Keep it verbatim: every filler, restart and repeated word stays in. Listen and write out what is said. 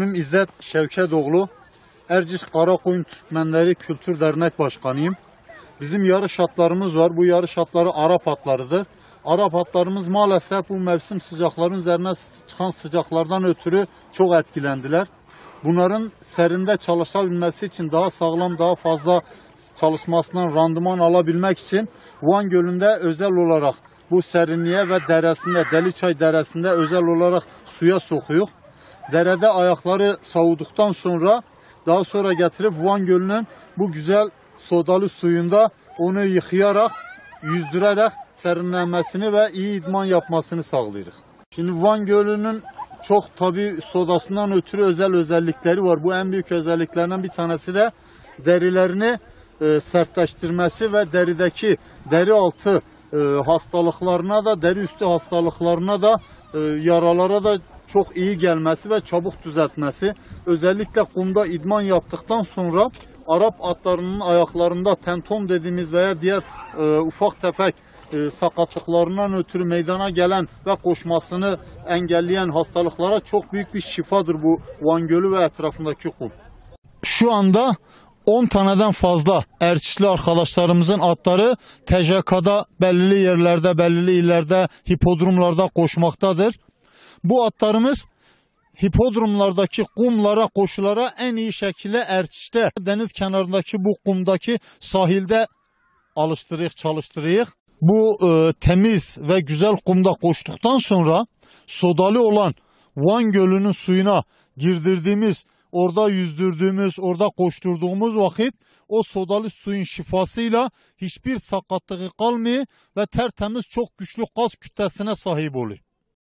İsmim İzzet Şevketoğlu, Erciş Karakoyun Türkmenleri Kültür Dernek Başkanıyım. Bizim yarış atlarımız var. Bu yarış atları Arap atlarıdır. Arap atlarımız maalesef bu mevsim sıcakların üzerine çıkan sıcaklardan ötürü çok etkilendiler. Bunların serinde çalışabilmesi için daha sağlam, daha fazla çalışmasından randıman alabilmek için Van Gölü'nde özel olarak bu serinliğe ve deresinde, Deliçay deresinde özel olarak suya sokuyor. Derede ayakları savuduktan sonra daha sonra getirip Van Gölü'nün bu güzel sodalı suyunda onu yıkayarak, yüzdürerek serinlenmesini ve iyi idman yapmasını sağlıyoruz. Şimdi Van Gölü'nün çok tabii sodasından ötürü özel özellikleri var. Bu en büyük özelliklerinden bir tanesi de derilerini e, sertleştirmesi ve derideki deri altı e, hastalıklarına da, deri üstü hastalıklarına da, e, yaralara da çok iyi gelmesi ve çabuk düzeltmesi. Özellikle kumda idman yaptıktan sonra Arap atlarının ayaklarında tenton dediğimiz veya diğer e, ufak tefek e, sakatlıklarından ötürü meydana gelen ve koşmasını engelleyen hastalıklara çok büyük bir şifadır bu Van Gölü ve etrafındaki kum. Şu anda on taneden fazla Ercişli arkadaşlarımızın atları T C K'da belirli yerlerde, belirli illerde, hipodromlarda koşmaktadır. Bu atlarımız hipodromlardaki kumlara, koşulara en iyi şekilde Erciş'te, deniz kenarındaki bu kumdaki sahilde alıştırıyık, çalıştırıyık. Bu e, temiz ve güzel kumda koştuktan sonra sodalı olan Van Gölü'nün suyuna girdirdiğimiz, orada yüzdürdüğümüz, orada koşturduğumuz vakit o sodalı suyun şifasıyla hiçbir sakatlığı kalmıyor ve tertemiz çok güçlü kas kütlesine sahip oluyor.